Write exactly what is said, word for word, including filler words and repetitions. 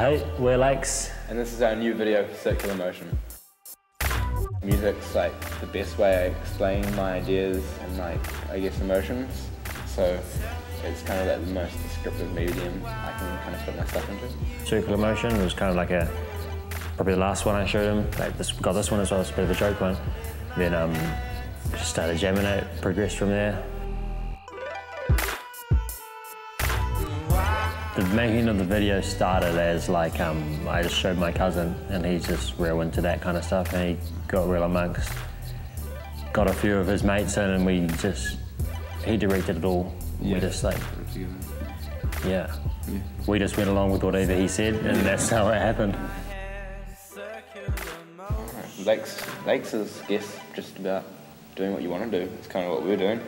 Hey, we're Lakes. And this is our new video for Circular Motion. Music's like the best way I explain my ideas and like, I guess, emotions. So it's kind of like the most descriptive medium I can kind of put my stuff into. Circular Motion was kind of like a, probably the last one I showed him. Like this, got this one as well, it's a bit of a joke one. Then um, just started jamming it, progressed from there. The making of the video started as like, um, I just showed my cousin and he's just real into that kind of stuff and he got real amongst, got a few of his mates in and we just, he directed it all. Yeah. We just like, yeah. yeah. We just went along with whatever he said and that's how it happened. Lakes, Lakes is, I guess, just about doing what you want to do. It's kind of what we're doing.